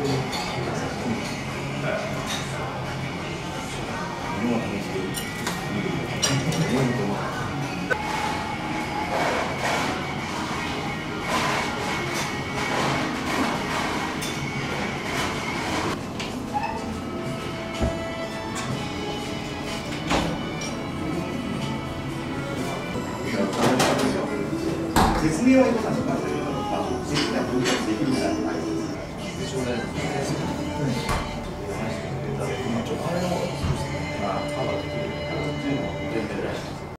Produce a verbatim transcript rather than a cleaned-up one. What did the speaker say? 네.